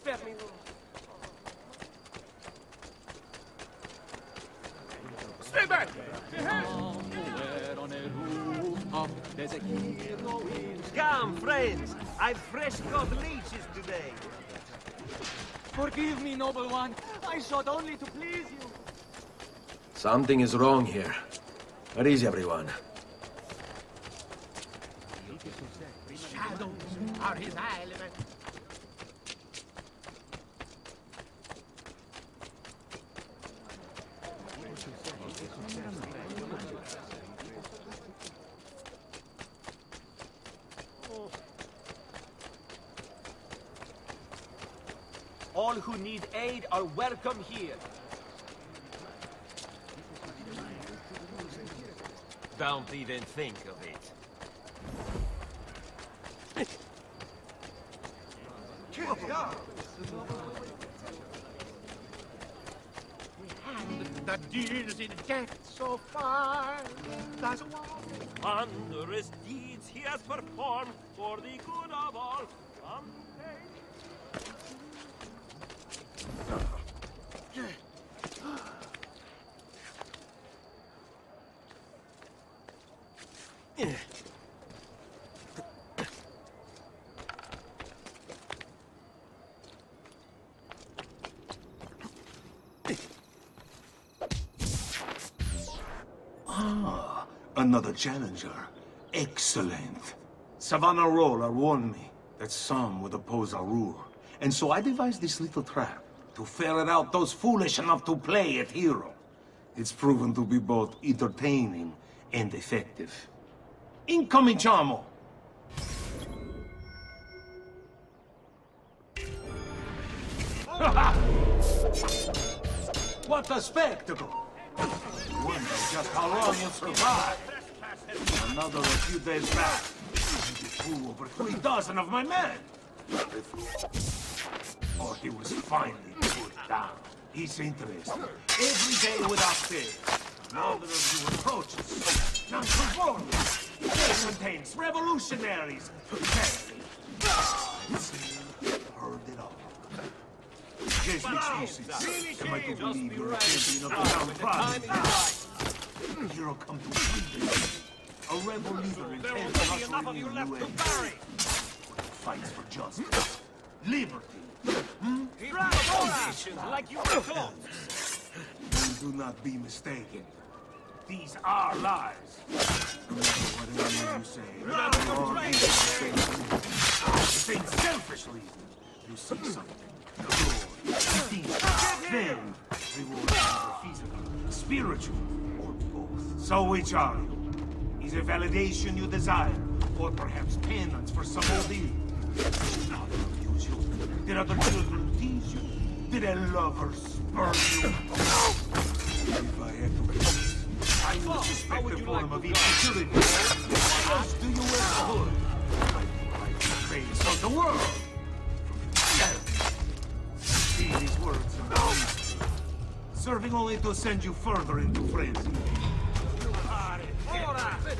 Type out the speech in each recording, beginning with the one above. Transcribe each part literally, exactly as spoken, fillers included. spare me room. Stay back! Come, friends! I've fresh got leeches today. Forgive me, noble one. I shot only to please you. Something is wrong here. Where is everyone? Shadows are his element. All who need aid are welcome here. Don't even think of it. That deals in death so far, that's why. Wondrous deeds he has performed for the good of all. Ah, another challenger. Excellent. Savannah Roller warned me that some would oppose our rule, and so I devised this little trap to ferret out those foolish enough to play at hero. It's proven to be both entertaining and effective. Incoming, Chamo! What a spectacle! Wonder just how long you survived. Another a few days back, you threw over three dozen of my men. Or he was finally put down. He's interested. Every day without fail, another of you approaches. Now perform. It contains revolutionaries. Heard it all. This makes no sense. Am I to believe you're a champion of the town pride? You're come to free this. A rebel leader intends to hustle you away. Fights for justice. Liberty. Hmm? Like you thought. Do not be mistaken. These are lies. Remember whatever you say. Remember the say selfishly. You see something. Reward. Then reward physical, spiritual, or both. So which are you? Is a validation you desire, or perhaps penance for some old evil? Did other children tease you? Did a lover spur you? If I had to guess, I would suspect a form of insecurity. What else do you wear the hood? I like the face of the world. See these words and these, serving only to send you further into frenzy. You are it.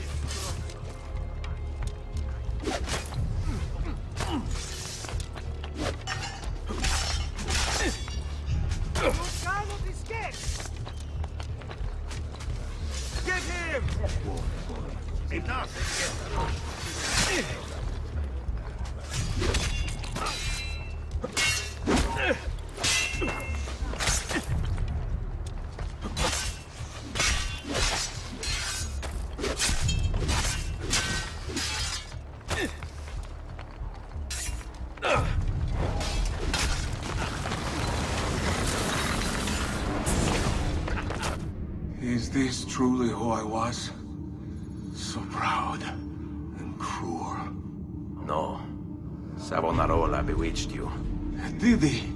Is this truly who I was? So proud and cruel. No. Savonarola bewitched you. Did he?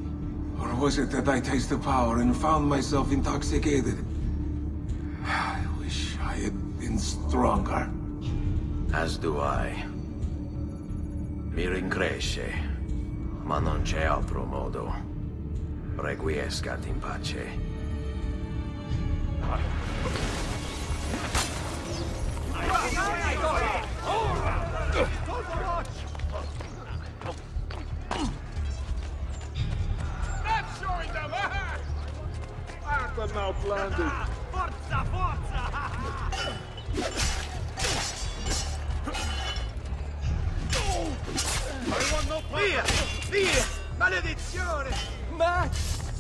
Or was it that I tasted power and found myself intoxicated? I wish I had been stronger. As do I. Mi rincresce, ma non c'è altro modo. Requiescat in pace. outlandish. Forza, forza! I want no problem. Via, via! Maledizione! Max!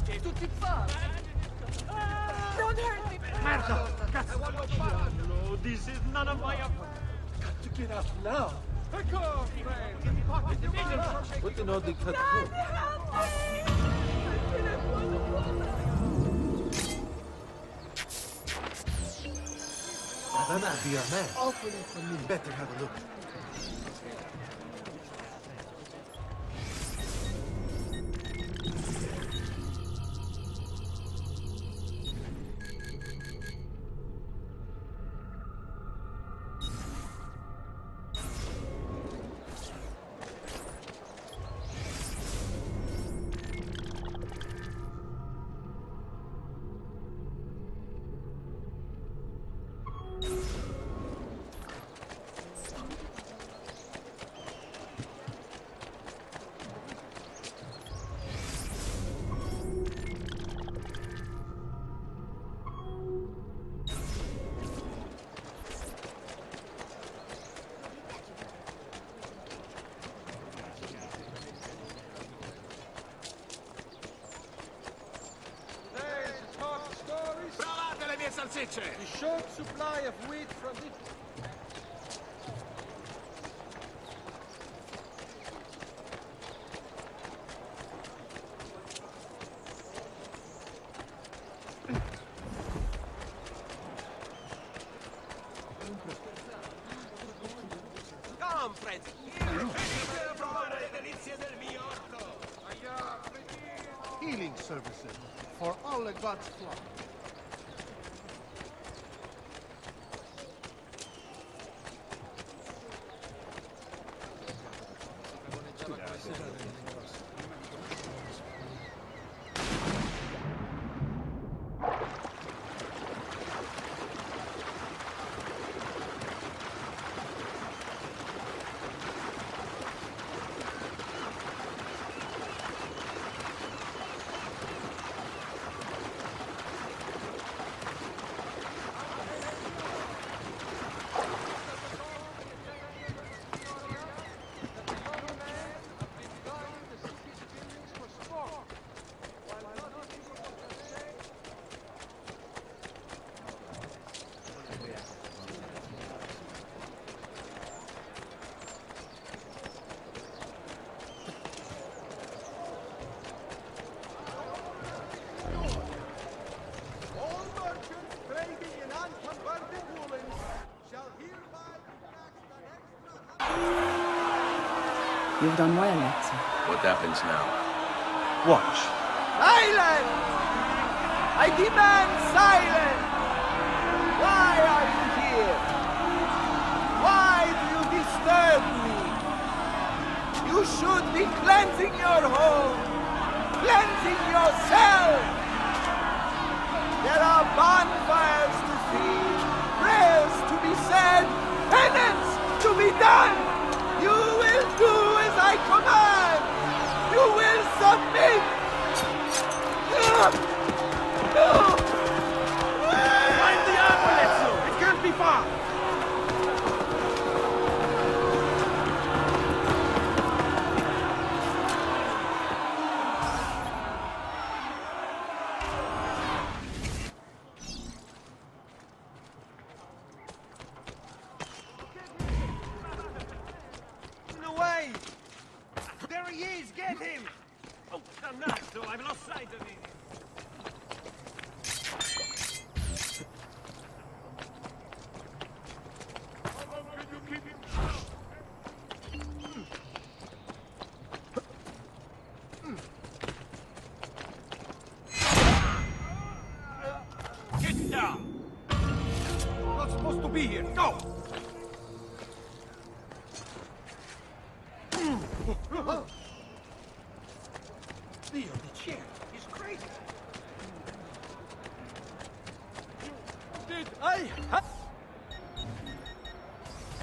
Che tutti fanno? Don't hurt me! Merda! Cazzo! This is none of my affair. Got to get out now. What the Nordic cut Savannah, be your man. Awfully for me. Better have a look. The short supply of wheat from the... Come, friends. Healing services for all the God's flock. You've done well, Alexa. What happens now? Watch. Silence! I demand silence! Why are you here? Why do you disturb me? You should be cleansing your home, cleansing yourself! There are bonfires to see, prayers to be said, penance to be done! You will do! I command! You will submit! Find the ambulance! It can't be far!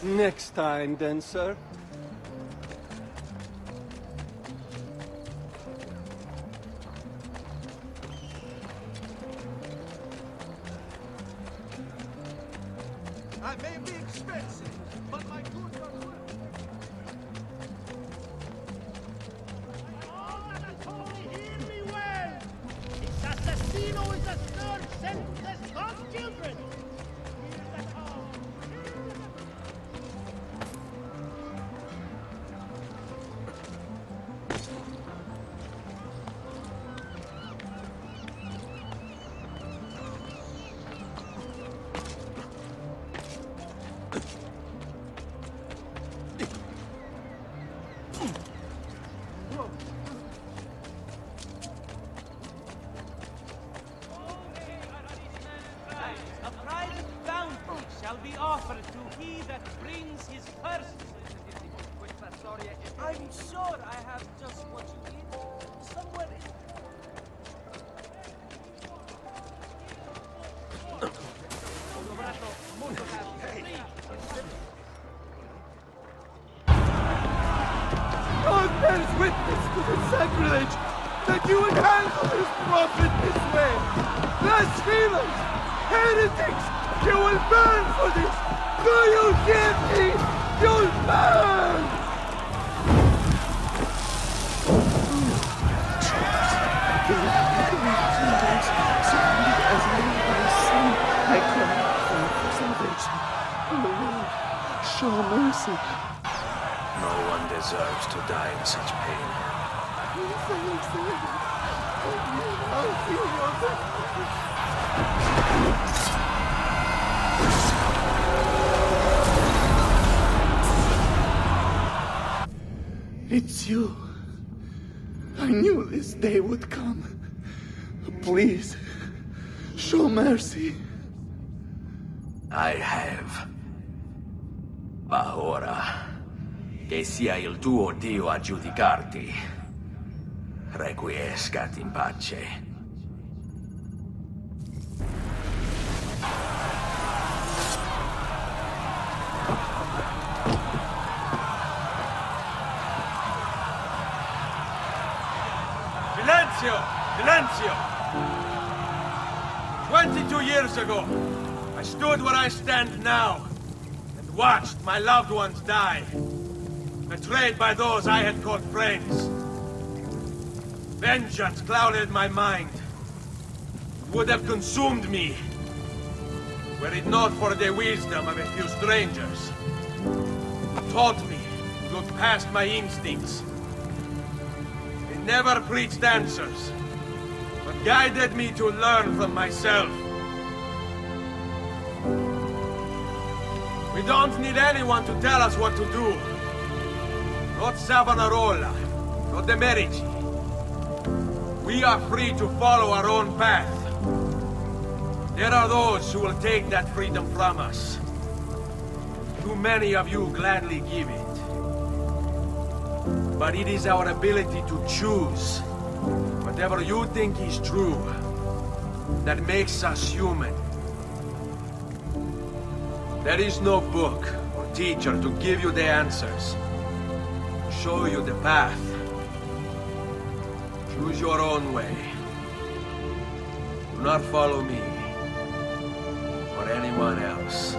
Next time, then, sir. I may be expensive, but my goods are good. Oh, Anatoly, hear me well! This assassino is a scourge sent to the God's children! It's you. I knew this day would come. Please, show mercy. I have. Ma ora, che sia il tuo Dio a giudicarti, requiescat in pace. Twenty-two years ago, I stood where I stand now and watched my loved ones die, betrayed by those I had called friends. Vengeance clouded my mind. It would have consumed me, were it not for the wisdom of a few strangers who taught me to look past my instincts. They never preached answers, guided me to learn from myself. We don't need anyone to tell us what to do. Not Savonarola, not the Medici. We are free to follow our own path. There are those who will take that freedom from us. Too many of you gladly give it. But it is our ability to choose whatever you think is true, that makes us human. There is no book or teacher to give you the answers, show you the path. Choose your own way. Do not follow me or anyone else.